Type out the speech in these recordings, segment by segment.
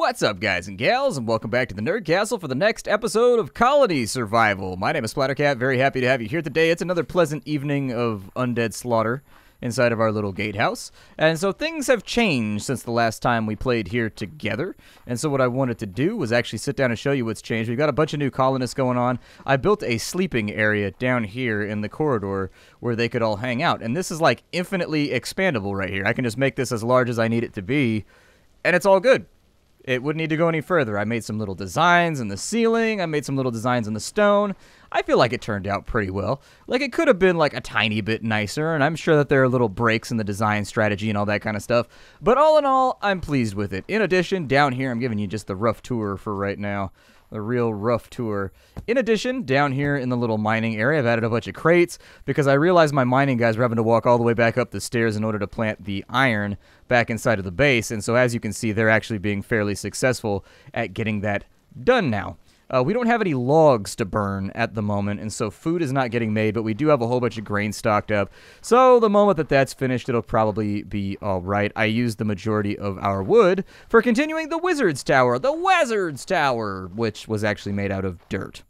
What's up, guys and gals, and welcome back to the Nerd Castle for the next episode of Colony Survival. My name is Splattercat, very happy to have you here today. It's another pleasant evening of undead slaughter inside of our little gatehouse. And so things have changed since the last time we played here together. And so what I wanted to do was actually sit down and show you what's changed. We've got a bunch of new colonists going on. I built a sleeping area down here in the corridor where they could all hang out. And this is like infinitely expandable right here. I can just make this as large as I need it to be, and it's all good. It wouldn't need to go any further. I made some little designs in the ceiling. I made some little designs in the stone. I feel like it turned out pretty well. Like, it could have been, like, a tiny bit nicer, and I'm sure that there are little breaks in the design strategy and all that kind of stuff. But all in all, I'm pleased with it. In addition, down here, I'm giving you just the rough tour for right now. A real rough tour. In addition, down here in the little mining area, I've added a bunch of crates because I realized my mining guys were having to walk all the way back up the stairs in order to plant the iron back inside of the base. And so as you can see, they're actually being fairly successful at getting that done now. We don't have any logs to burn at the moment, and so food is not getting made, but we do have a whole bunch of grain stocked up. So the moment that that's finished, it'll probably be all right. I used the majority of our wood for continuing the Wizard's Tower, which was actually made out of dirt.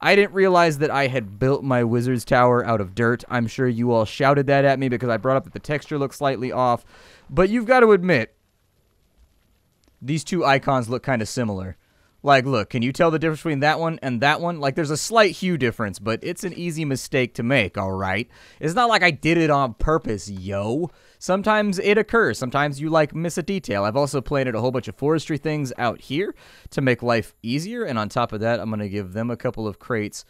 I didn't realize that I had built my Wizard's Tower out of dirt. I'm sure you all shouted that at me because I brought up that the texture looks slightly off, but you've got to admit, these two icons look kind of similar. Like, look, can you tell the difference between that one and that one? Like, there's a slight hue difference, but it's an easy mistake to make, all right? It's not like I did it on purpose, yo. Sometimes it occurs. Sometimes you, like, miss a detail. I've also planted a whole bunch of forestry things out here to make life easier. And on top of that, I'm going to give them a couple of crates,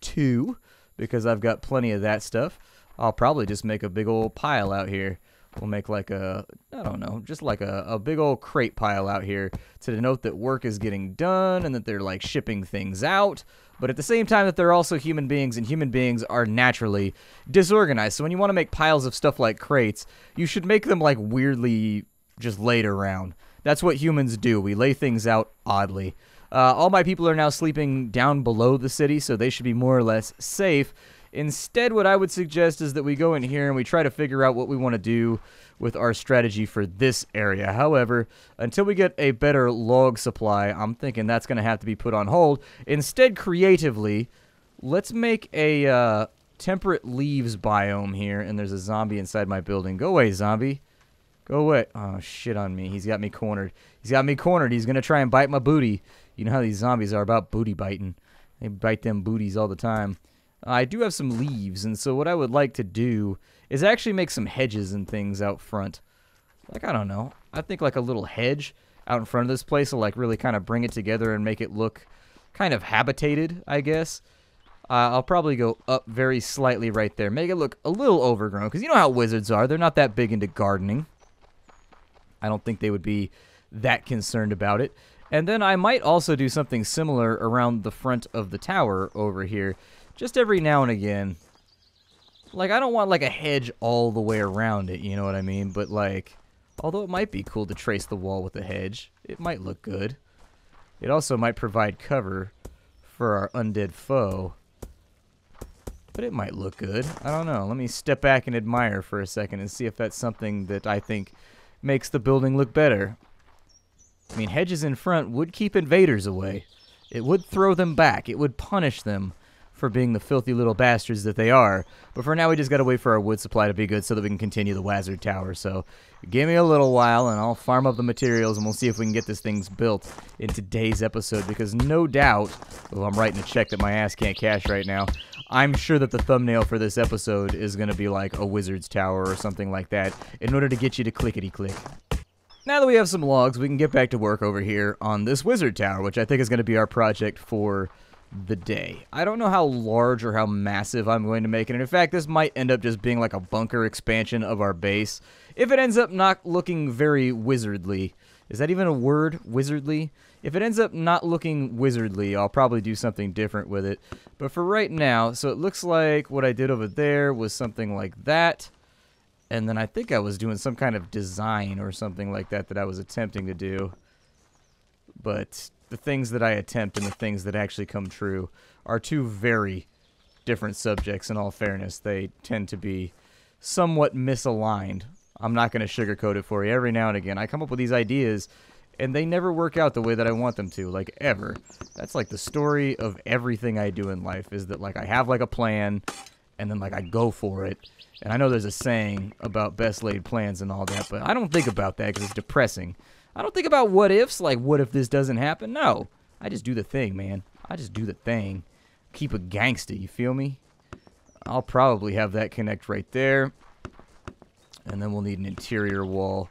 too, because I've got plenty of that stuff. I'll probably just make a big old pile out here. We'll make like a, I don't know, just like a big old crate pile out here to denote that work is getting done and that they're like shipping things out. But at the same time that they're also human beings, and human beings are naturally disorganized. So when you want to make piles of stuff like crates, you should make them like weirdly just laid around. That's what humans do. We lay things out oddly. All my people are now sleeping down below the city, so they should be more or less safe. Instead, what I would suggest is that we go in here and we try to figure out what we want to do with our strategy for this area. However, until we get a better log supply, I'm thinking that's going to have to be put on hold. Instead, creatively, let's make a temperate leaves biome here. And there's a zombie inside my building. Go away, zombie. Go away. Oh, shit on me. He's got me cornered. He's got me cornered. He's going to try and bite my booty. You know how these zombies are about booty biting. They bite them booties all the time. I do have some leaves, and so what I would like to do is actually make some hedges and things out front. Like, I don't know. I think like a little hedge out in front of this place will like really kind of bring it together and make it look kind of habitated, I guess. I'll probably go up very slightly right there. Make it look a little overgrown, because you know how wizards are. They're not that big into gardening. I don't think they would be that concerned about it. And then I might also do something similar around the front of the tower over here. Just every now and again. Like, I don't want, like, a hedge all the way around it, you know what I mean? But, like, although it might be cool to trace the wall with a hedge, it might look good. It also might provide cover for our undead foe. But it might look good. I don't know. Let me step back and admire for a second and see if that's something that I think makes the building look better. I mean, hedges in front would keep invaders away. It would throw them back. It would punish them for being the filthy little bastards that they are. But for now, we just gotta wait for our wood supply to be good so that we can continue the Wizard Tower. So give me a little while and I'll farm up the materials and we'll see if we can get this thing's built in today's episode, because no doubt, well, I'm writing a check that my ass can't cash right now, I'm sure that the thumbnail for this episode is gonna be like a Wizard's Tower or something like that in order to get you to clickety-click. Now that we have some logs, we can get back to work over here on this Wizard Tower, which I think is gonna be our project for the day. I don't know how large or how massive I'm going to make it, and in fact this might end up just being like a bunker expansion of our base if it ends up not looking very wizardly. Is that even a word? Wizardly? If it ends up not looking wizardly, I'll probably do something different with it, but for right now, so it looks like what I did over there was something like that, and then I think I was doing some kind of design or something like that that I was attempting to do, but the things that I attempt and the things that actually come true are two very different subjects, in all fairness. They tend to be somewhat misaligned. I'm not going to sugarcoat it for you. Every now and again, I come up with these ideas, and they never work out the way that I want them to, like, ever. That's, like, the story of everything I do in life, is that, like, I have, like, a plan, and then, like, I go for it. And I know there's a saying about best laid plans and all that, but I don't think about that because it's depressing. I don't think about what ifs, like, what if this doesn't happen? No. I just do the thing, man. I just do the thing. Keep a gangsta, you feel me? I'll probably have that connect right there. And then we'll need an interior wall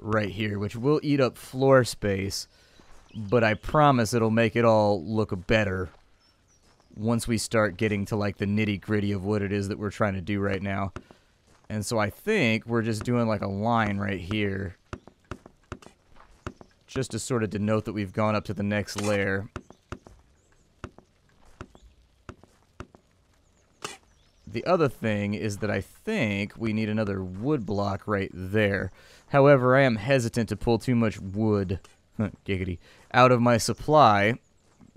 right here, which will eat up floor space, but I promise it'll make it all look better once we start getting to, like, the nitty-gritty of what it is that we're trying to do right now. And so I think we're just doing, like, a line right here just to sort of denote that we've gone up to the next layer. The other thing is that I think we need another wood block right there. However, I am hesitant to pull too much wood giggity out of my supply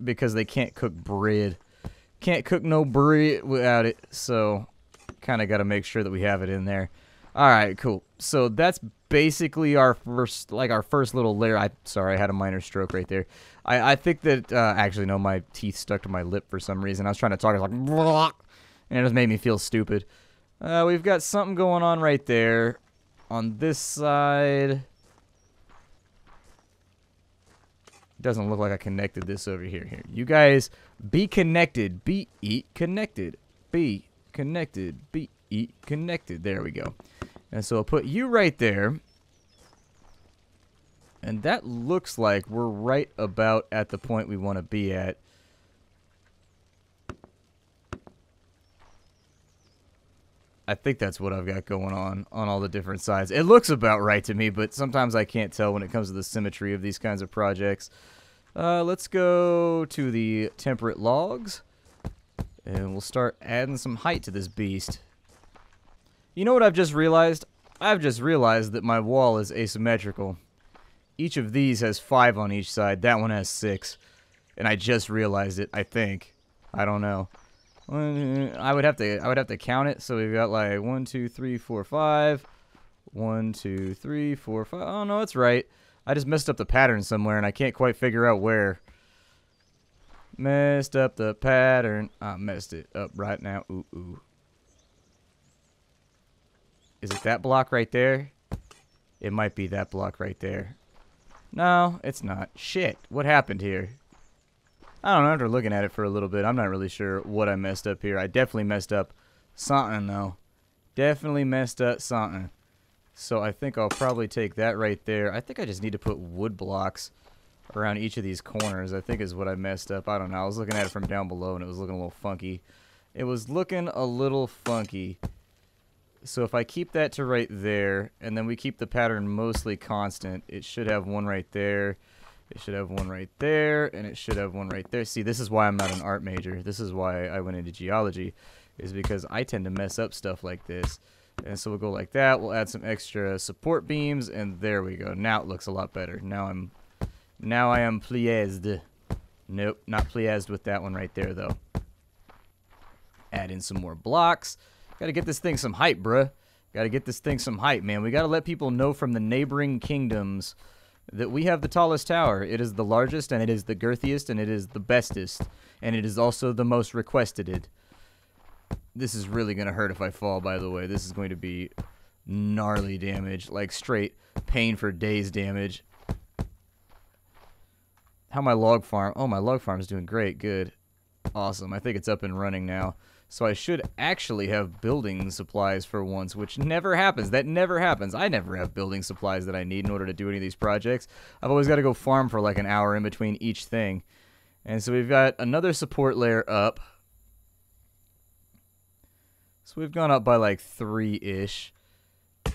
because they can't cook bread. Can't cook no bread without it, so kind of got to make sure that we have it in there. All right, cool. So that's basically our first, like, our first little layer. I sorry, I had a minor stroke right there. I think that actually no, my teeth stuck to my lip for some reason. I was trying to talk, I was like, blah, and it just made me feel stupid. We've got something going on right there. On this side, doesn't look like I connected this over here. Here, you guys, be connected, be eat connected, be connected, be eat connected. There we go. And so I'll put you right there. And that looks like we're right about at the point we want to be at. I think that's what I've got going on all the different sides. It looks about right to me, but sometimes I can't tell when it comes to the symmetry of these kinds of projects. Let's go to the temperate logs, and we'll start adding some height to this beast. You know what I've just realized? I've just realized that my wall is asymmetrical. Each of these has 5 on each side. That one has 6. And I just realized it, I think. I don't know. I would have to count it. So we've got like 1, 2, 3, 4, 5. 1, 2, 3, 4, 5. Oh no, that's right. I just messed up the pattern somewhere, and I can't quite figure out where. Messed up the pattern. I messed it up right now. Ooh, ooh. Is it that block right there? It might be that block right there. No, it's not. Shit. What happened here? I don't know, after looking at it for a little bit, I'm not really sure what I messed up here. I definitely messed up something, though. Definitely messed up something. So I think I'll probably take that right there. I think I just need to put wood blocks around each of these corners, I think is what I messed up. I don't know. I was looking at it from down below, and it was looking a little funky. It was looking a little funky. So if I keep that to right there, and then we keep the pattern mostly constant, it should have one right there. It should have one right there, and it should have one right there. See, this is why I'm not an art major. This is why I went into geology, is because I tend to mess up stuff like this. And so we'll go like that. We'll add some extra support beams, and there we go. Now it looks a lot better. Now I am pleased. Nope, not pleased with that one right there, though. Add in some more blocks. Got to get this thing some hype, bruh. Got to get this thing some hype, man. We got to let people know from the neighboring kingdoms that we have the tallest tower. It is the largest, and it is the girthiest, and it is the bestest, and it is also the most requested. This is really going to hurt if I fall, by the way. This is going to be gnarly damage, like straight pain for days damage. How my log farm? Oh, my log farm is doing great. Good. Awesome. I think it's up and running now. So I should actually have building supplies for once, which never happens. That never happens. I never have building supplies that I need in order to do any of these projects. I've always got to go farm for like an hour in between each thing. And so we've got another support layer up. So we've gone up by like 3-ish.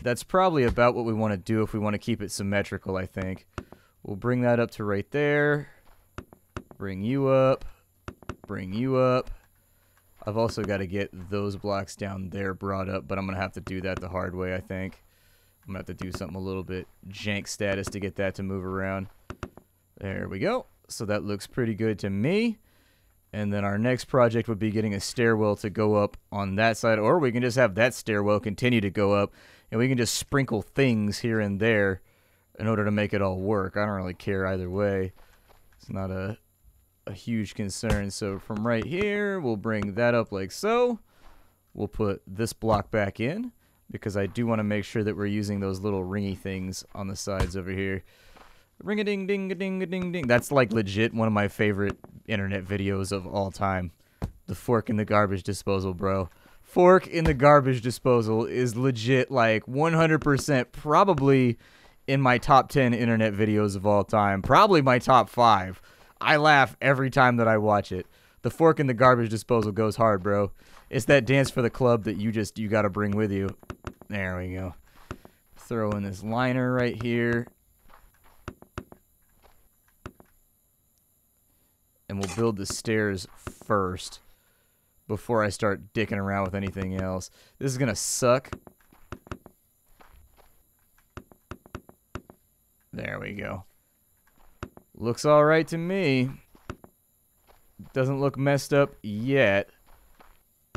That's probably about what we want to do if we want to keep it symmetrical, I think. We'll bring that up to right there. Bring you up. Bring you up. I've also got to get those blocks down there brought up, but I'm going to have to do that the hard way, I think. I'm going to have to do something a little bit jank status to get that to move around. There we go. So that looks pretty good to me. And then our next project would be getting a stairwell to go up on that side, or we can just have that stairwell continue to go up, and we can just sprinkle things here and there in order to make it all work. I don't really care either way. It's not a huge concern. So from right here, we'll bring that up like so. We'll put this block back in because I do want to make sure that we're using those little ringy things on the sides over here. Ring-a-ding-ding-a-ding-a-ding-ding. That's like legit one of my favorite internet videos of all time. The fork in the garbage disposal, bro. Fork in the garbage disposal is legit like 100% probably in my top 10 internet videos of all time. Probably my top 5. I laugh every time that I watch it. The fork in the garbage disposal goes hard, bro. It's that dance for the club that you gotta bring with you. There we go. Throw in this liner right here. And we'll build the stairs first before I start dicking around with anything else. This is gonna suck. There we go. Looks alright to me. Doesn't look messed up yet.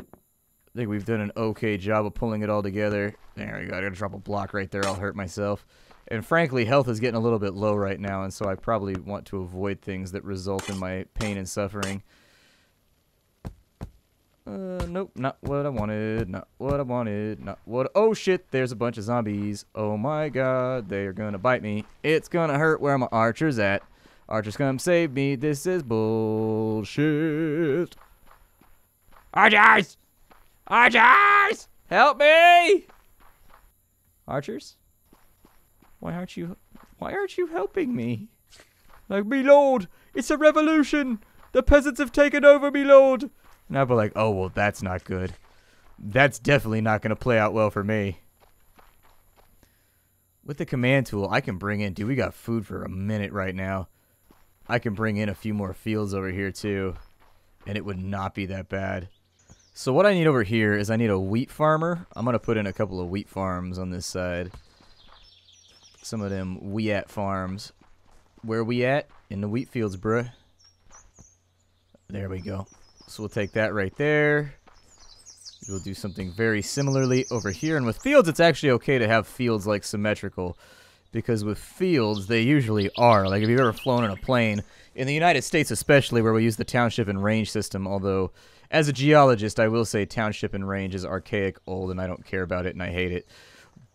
I think we've done an okay job of pulling it all together. There we go. I gotta drop a block right there. I'll hurt myself. And frankly, health is getting a little bit low right now, and so I probably want to avoid things that result in my pain and suffering. Nope, not what I wanted, not what I wanted, not what... Oh, shit, there's a bunch of zombies. Oh, my God, they are gonna bite me. It's gonna hurt. Where my archers at? Archers, come save me. This is bullshit. Archers! Archers! Help me! Archers? Why aren't you helping me? Like, me lord, it's a revolution. The peasants have taken over, me lord. And I'll be like, oh, well, that's not good. That's definitely not going to play out well for me. With the command tool, I can bring in, dude, we got food for a minute right now. I can bring in a few more fields over here, too. And it would not be that bad. So what I need over here is I need a wheat farmer. I'm going to put in a couple of wheat farms on this side. Some of them we at farms. Where we at? In the wheat fields, bruh. There we go. So we'll take that right there. We'll do something very similarly over here. And with fields, it's actually okay to have fields like symmetrical, because with fields, they usually are. Like if you've ever flown in a plane, in the United States especially, where we use the township and range system, although as a geologist, I will say township and range is archaic, old, and I don't care about it and I hate it.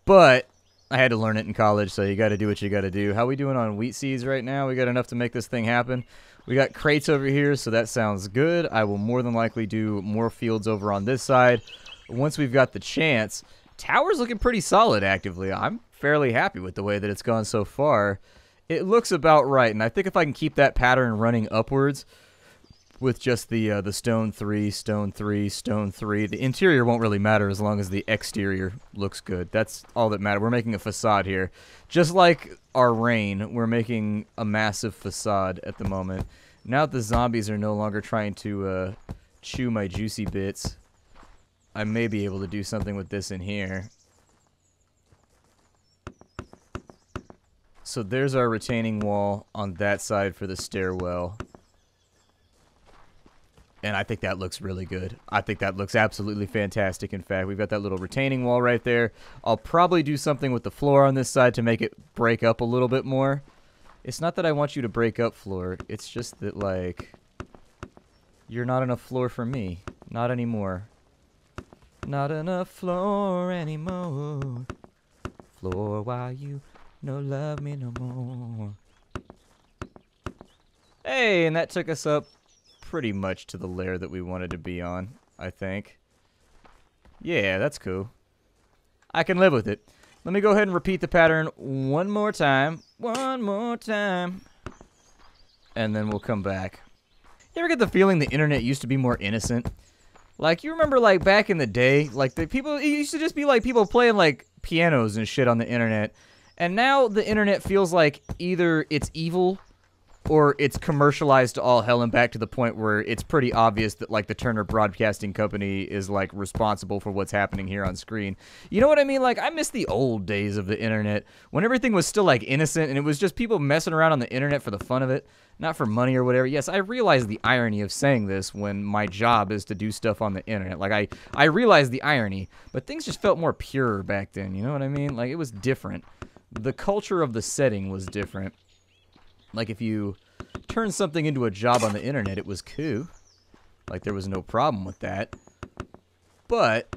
But I had to learn it in college, so you got to do what you got to do. How we doing on wheat seeds right now? We got enough to make this thing happen. We got crates over here, so that sounds good. I will more than likely do more fields over on this side once we've got the chance. Tower's looking pretty solid actively. I'm fairly happy with the way that it's gone so far. It looks about right, and I think if I can keep that pattern running upwards with just the stone 3, stone 3, stone 3. The interior won't really matter as long as the exterior looks good. That's all that matters. We're making a facade here. Just like our rain, we're making a massive facade at the moment. Now that the zombies are no longer trying to chew my juicy bits, I may be able to do something with this in here. So there's our retaining wall on that side for the stairwell. And I think that looks really good. I think that looks absolutely fantastic. In fact, we've got that little retaining wall right there. I'll probably do something with the floor on this side to make it break up a little bit more. It's not that I want you to break up floor. It's just that, like, you're not enough floor for me. Not anymore. Not enough floor anymore. Floor while you no love me no more. Hey, and that took us up pretty much to the layer that we wanted to be on, I think. Yeah, that's cool. I can live with it. Let me go ahead and repeat the pattern one more time. One more time. And then we'll come back. You ever get the feeling the internet used to be more innocent? Like, you remember, like, back in the day, like, the people, it used to just be, like, people playing, like, pianos and shit on the internet. And now the internet feels like either it's evil or it's commercialized to all hell and back, to the point where it's pretty obvious that, like, the Turner Broadcasting Company is, like, responsible for what's happening here on screen. You know what I mean? Like, I miss the old days of the internet when everything was still, like, innocent and it was just people messing around on the internet for the fun of it, not for money or whatever. Yes, I realize the irony of saying this when my job is to do stuff on the internet. Like, I realize the irony, but things just felt more pure back then, you know what I mean? Like, it was different. the culture of the setting was different. Like, if you turned something into a job on the internet, it was cool. Like, there was no problem with that. But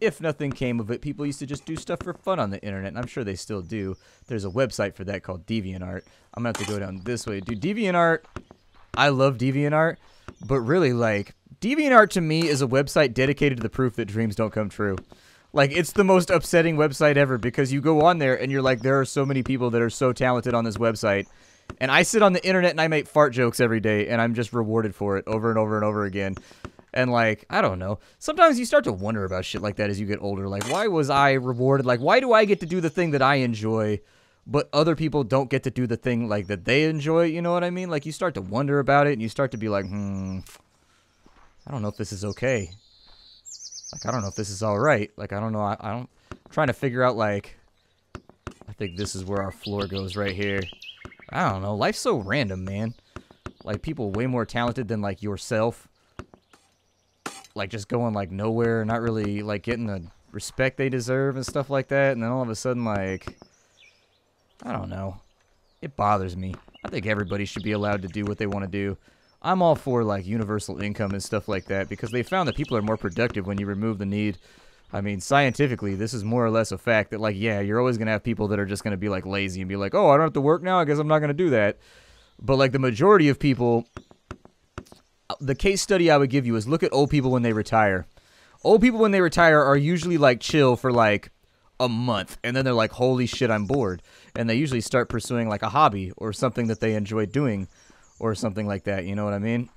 if nothing came of it, people used to just do stuff for fun on the internet, and I'm sure they still do. There's a website for that called DeviantArt. I'm going to have to go down this way. Dude, DeviantArt, I love DeviantArt, but really, like, DeviantArt to me is a website dedicated to the proof that dreams don't come true. Like, it's the most upsetting website ever, because you go on there and you're like, there are so many people that are so talented on this website. And I sit on the internet and I make fart jokes every day, and I'm just rewarded for it over and over and over again. And, like, I don't know. Sometimes you start to wonder about shit like that as you get older. Like, why was I rewarded? Like, why do I get to do the thing that I enjoy, but other people don't get to do the thing, like, that they enjoy? You know what I mean? Like, you start to wonder about it, and you start to be like, I don't know if this is okay. Like, I don't know if this is all right. Like, I don't know. I'm trying to figure out, like, I think this is where our floor goes right here. I don't know. Life's so random, man. Like, people way more talented than, like, yourself. Like, just going, like, nowhere, not really, like, getting the respect they deserve and stuff like that. And then all of a sudden, like, I don't know. It bothers me. I think everybody should be allowed to do what they want to do. I'm all for, like, universal income and stuff like that, because they found that people are more productive when you remove the need. I mean, scientifically, this is more or less a fact that, like, yeah, you're always going to have people that are just going to be, like, lazy and be like, oh, I don't have to work now, I guess I'm not going to do that. But, like, the majority of people, the case study I would give you is look at old people when they retire. Old people when they retire are usually, like, chill for, like, a month, and then they're like, holy shit, I'm bored. And they usually start pursuing, like, a hobby or something that they enjoy doing or something like that, you know what I mean?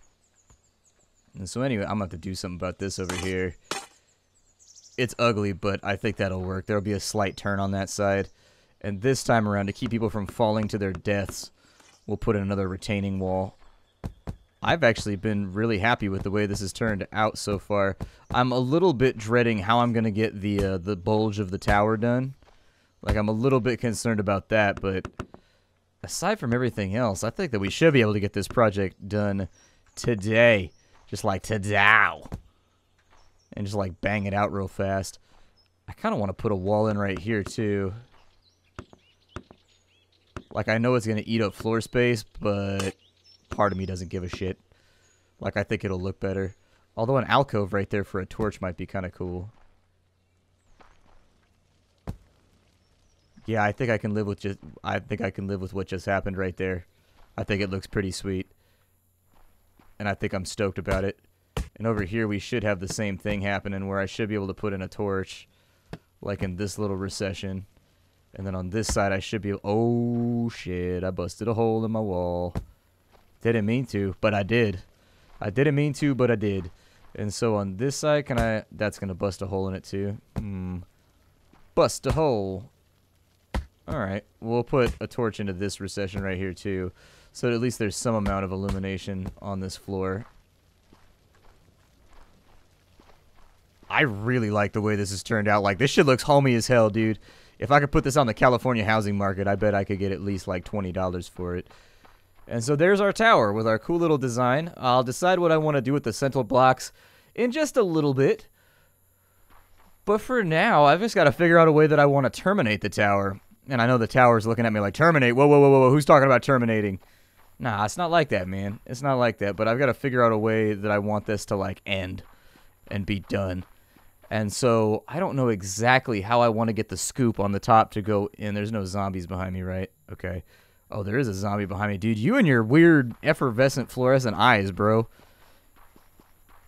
And so anyway, I'm going to have to do something about this over here. It's ugly, but I think that'll work. There'll be a slight turn on that side. And this time around, to keep people from falling to their deaths, we'll put in another retaining wall. I've actually been really happy with the way this has turned out so far. I'm a little bit dreading how I'm going to get the bulge of the tower done. Like, I'm a little bit concerned about that, but aside from everything else, I think that we should be able to get this project done today. Just like today. And just, like, bang it out real fast. I kind of want to put a wall in right here, too. Like, I know it's going to eat up floor space, but part of me doesn't give a shit. Like, I think it'll look better. Although an alcove right there for a torch might be kind of cool. Yeah, I think I can live with just... I think I can live with what just happened right there. I think it looks pretty sweet. And I think I'm stoked about it. And over here, we should have the same thing happening, where I should be able to put in a torch, like in this little recession. And then on this side, I should be... Oh, shit. I busted a hole in my wall. Didn't mean to, but I did. I didn't mean to, but I did. And so on this side, can I... That's going to bust a hole in it, too. Bust a hole. All right. We'll put a torch into this recession right here, too. So at least there's some amount of illumination on this floor. I really like the way this has turned out. Like, this shit looks homey as hell, dude. If I could put this on the California housing market, I bet I could get at least, like, $20 for it. And so there's our tower with our cool little design. I'll decide what I want to do with the central blocks in just a little bit. But for now, I've just got to figure out a way that I want to terminate the tower. And I know the tower's looking at me like, terminate? Whoa, whoa, whoa, whoa, who's talking about terminating? Nah, it's not like that, man. It's not like that. But I've got to figure out a way that I want this to, like, end and be done. And so, I don't know exactly how I want to get the scoop on the top to go in. There's no zombies behind me, right? Okay. Oh, there is a zombie behind me. Dude, you and your weird effervescent fluorescent eyes, bro.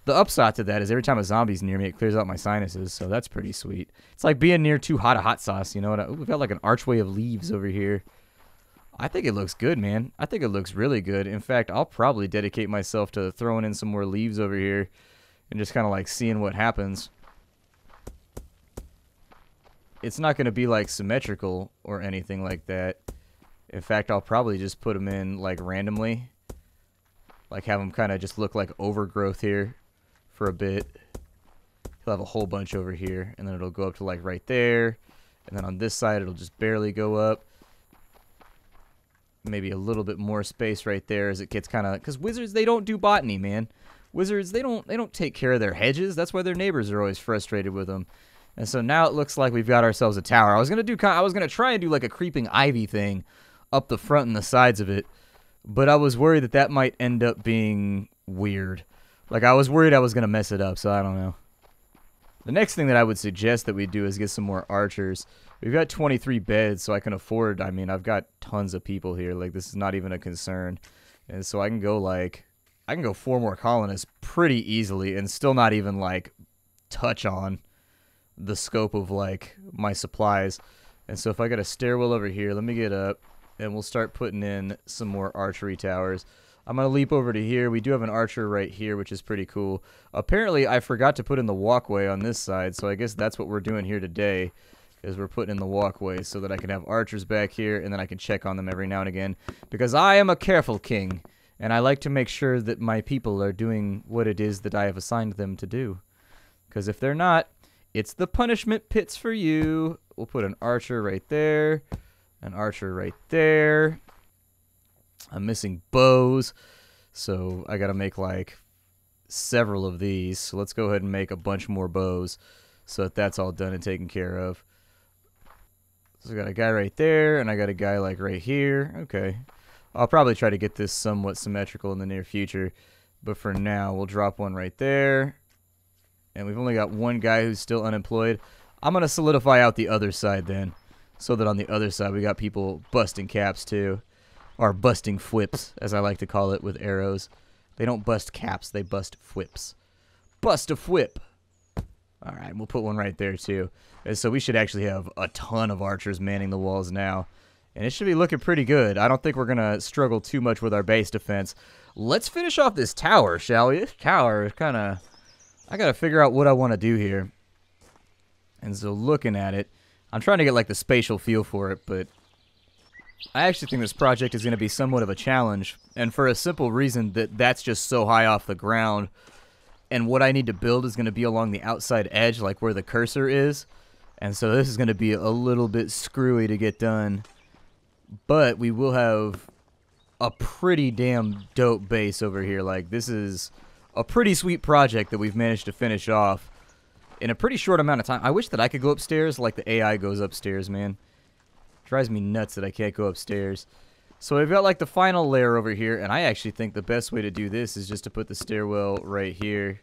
The upside to that is every time a zombie's near me, it clears out my sinuses, so that's pretty sweet. It's like being near too hot a hot sauce, you know? Ooh, we've got like an archway of leaves over here. I think it looks good, man. I think it looks really good. In fact, I'll probably dedicate myself to throwing in some more leaves over here and just kind of like seeing what happens. It's not going to be, like, symmetrical or anything like that. In fact, I'll probably just put them in, like, randomly. Like, have them kind of just look like overgrowth here for a bit. He'll have a whole bunch over here, and then it'll go up to, like, right there. And then on this side, it'll just barely go up. Maybe a little bit more space right there as it gets kind of... Because wizards, they don't do botany, man. Wizards, they don't take care of their hedges. That's why their neighbors are always frustrated with them. And so now it looks like we've got ourselves a tower. I was gonna try and do like a creeping ivy thing up the front and the sides of it, but I was worried that that might end up being weird. Like, I was worried I was gonna mess it up, so I don't know. The next thing that I would suggest that we do is get some more archers. We've got 23 beds, so I can afford, I mean, I've got tons of people here. Like, this is not even a concern. And so I can go, like, I can go 4 more colonists pretty easily and still not even, like, touch on the scope of, like, my supplies. And so if I got a stairwell over here, let me get up, and we'll start putting in some more archery towers. I'm going to leap over to here. We do have an archer right here, which is pretty cool. Apparently, I forgot to put in the walkway on this side, so I guess that's what we're doing here today, is we're putting in the walkway so that I can have archers back here, and then I can check on them every now and again, because I am a careful king, and I like to make sure that my people are doing what it is that I have assigned them to do, because if they're not, it's the punishment pits for you. We'll put an archer right there, an archer right there. I'm missing bows, so I gotta make like several of these. So let's go ahead and make a bunch more bows so that that's all done and taken care of. So I got a guy right there, and I got a guy like right here. Okay, I'll probably try to get this somewhat symmetrical in the near future, but for now we'll drop one right there. And we've only got one guy who's still unemployed. I'm gonna solidify out the other side then, so that on the other side we got people busting caps too. Or busting flips, as I like to call it, with arrows. They don't bust caps, they bust flips. Bust a flip! Alright, we'll put one right there too. And so we should actually have a ton of archers manning the walls now. And it should be looking pretty good. I don't think we're going to struggle too much with our base defense. Let's finish off this tower, shall we? This tower is kind of... I got to figure out what I want to do here. And so looking at it, I'm trying to get like the spatial feel for it, but... I actually think this project is going to be somewhat of a challenge, and for a simple reason that that's just so high off the ground, and what I need to build is going to be along the outside edge, like where the cursor is, and so this is going to be a little bit screwy to get done, but we will have a pretty damn dope base over here. Like, this is a pretty sweet project that we've managed to finish off in a pretty short amount of time. I wish that I could go upstairs like the AI goes upstairs, man. Drives me nuts that I can't go upstairs. So we've got like the final layer over here, and I actually think the best way to do this is just to put the stairwell right here.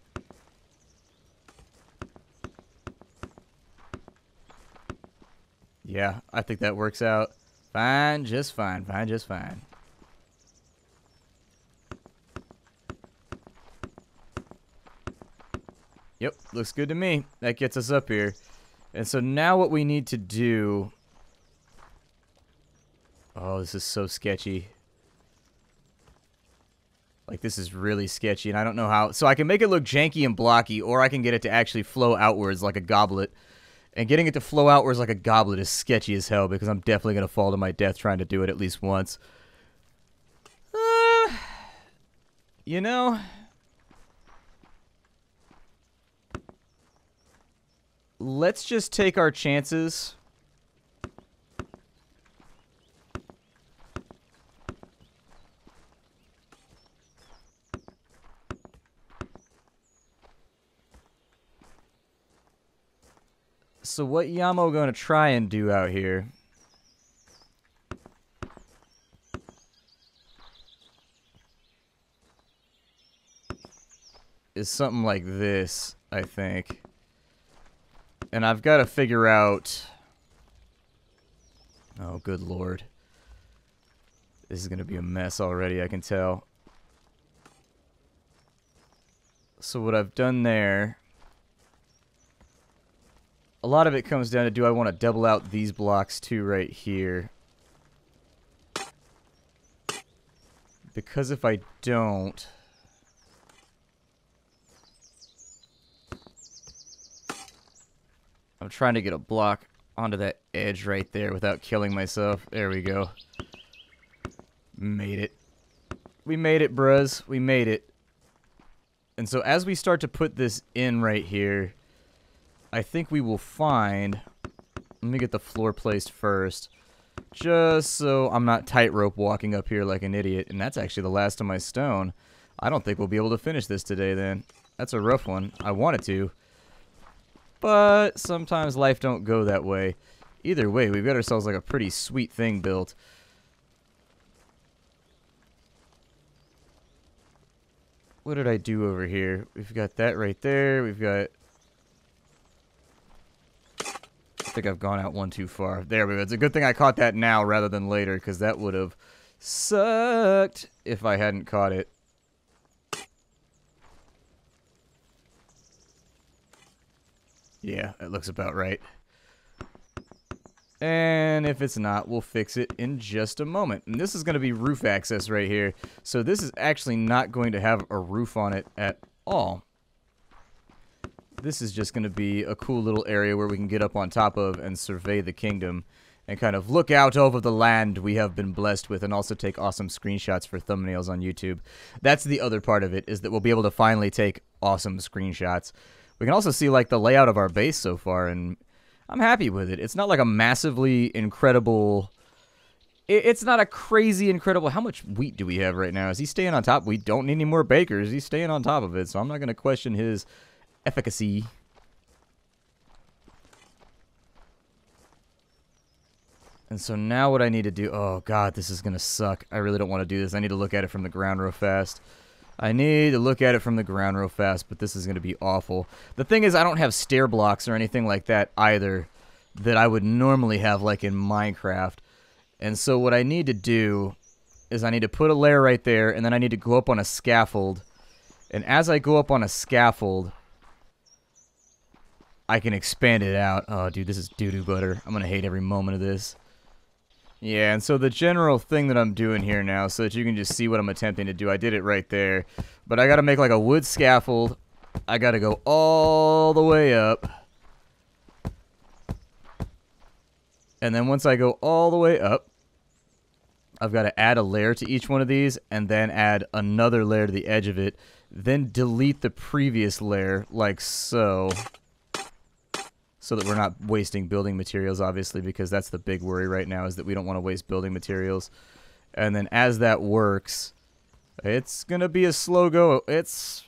Yeah, I think that works out fine, just fine, fine, just fine. Yep, looks good to me. That gets us up here. And so now what we need to do... Oh, this is so sketchy. Like, this is really sketchy, and I don't know how... So I can make it look janky and blocky, or I can get it to actually flow outwards like a goblet. And getting it to flow outwards like a goblet is sketchy as hell, because I'm definitely going to fall to my death trying to do it at least once. You know... Let's just take our chances... So what Yamo gonna try and do out here? Is something like this, I think. And I've gotta figure out... Oh, good lord. This is gonna be a mess already, I can tell. So what I've done there... A lot of it comes down to, do I want to double out these blocks too right here? Because if I don't... I'm trying to get a block onto that edge right there without killing myself. There we go. Made it. We made it, bruhs. We made it. And so as we start to put this in right here... I think we will find... Let me get the floor placed first. Just so I'm not tightrope walking up here like an idiot. And that's actually the last of my stone. I don't think we'll be able to finish this today then. That's a rough one. I wanted to. But sometimes life don't go that way. Either way, we've got ourselves like a pretty sweet thing built. What did I do over here? We've got that right there. We've got... I think I've gone out one too far. There we go. It's a good thing I caught that now rather than later, because that would have sucked if I hadn't caught it. Yeah, that looks about right. And if it's not, we'll fix it in just a moment. And this is going to be roof access right here. So this is actually not going to have a roof on it at all. This is just going to be a cool little area where we can get up on top of and survey the kingdom and kind of look out over the land we have been blessed with, and also take awesome screenshots for thumbnails on YouTube. That's the other part of it, is that we'll be able to finally take awesome screenshots. We can also see like the layout of our base so far, and I'm happy with it. It's not like a massively incredible... It's not a crazy incredible... How much wheat do we have right now? Is he staying on top? We don't need any more bakers. He's staying on top of it, so I'm not going to question his efficacy. And so now what I need to do... Oh, God, this is going to suck. I really don't want to do this. I need to look at it from the ground real fast. I need to look at it from the ground real fast, but this is going to be awful. The thing is, I don't have stair blocks or anything like that either that I would normally have like in Minecraft. And so what I need to do is I need to put a layer right there, and then I need to go up on a scaffold. And as I go up on a scaffold, I can expand it out. Oh, dude, this is doo-doo butter. I'm going to hate every moment of this. Yeah, and so the general thing that I'm doing here now, so that you can just see what I'm attempting to do, I did it right there. But I gotta make like a wood scaffold. I gotta go all the way up. And then once I go all the way up, I've gotta add a layer to each one of these, and then add another layer to the edge of it. Then delete the previous layer, like so. So that we're not wasting building materials, obviously, because that's the big worry right now, is that we don't want to waste building materials. And then as that works, it's going to be a slow go. It's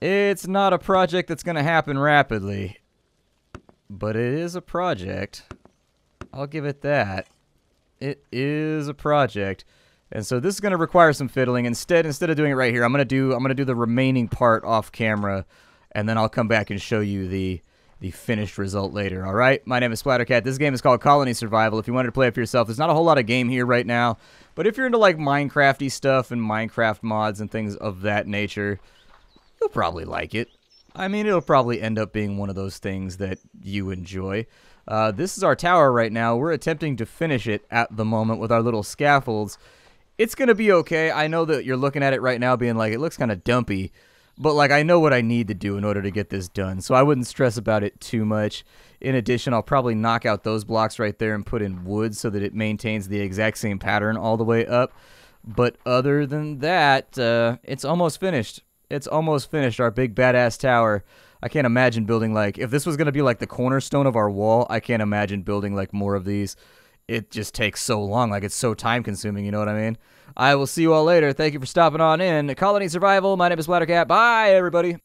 not a project that's going to happen rapidly. But it is a project. I'll give it that. It is a project. And so this is going to require some fiddling. Instead of doing it right here, I'm going to do the remaining part off camera. And then I'll come back and show you the finished result later, all right? My name is Splattercat. This game is called Colony Survival. If you wanted to play it for yourself, there's not a whole lot of game here right now. But if you're into, like, Minecraft-y stuff and Minecraft mods and things of that nature, you'll probably like it. I mean, it'll probably end up being one of those things that you enjoy. This is our tower right now. We're attempting to finish it at the moment with our little scaffolds. It's going to be okay. I know that you're looking at it right now being like, it looks kind of dumpy. But, like, I know what I need to do in order to get this done, so I wouldn't stress about it too much. In addition, I'll probably knock out those blocks right there and put in wood so that it maintains the exact same pattern all the way up. But other than that, it's almost finished. It's almost finished, our big badass tower. I can't imagine building, like, if this was going to be, like, the cornerstone of our wall, I can't imagine building, like, more of these. It just takes so long. Like, it's so time-consuming, you know what I mean? I will see you all later. Thank you for stopping on in. Colony Survival. My name is Splattercat. Bye, everybody.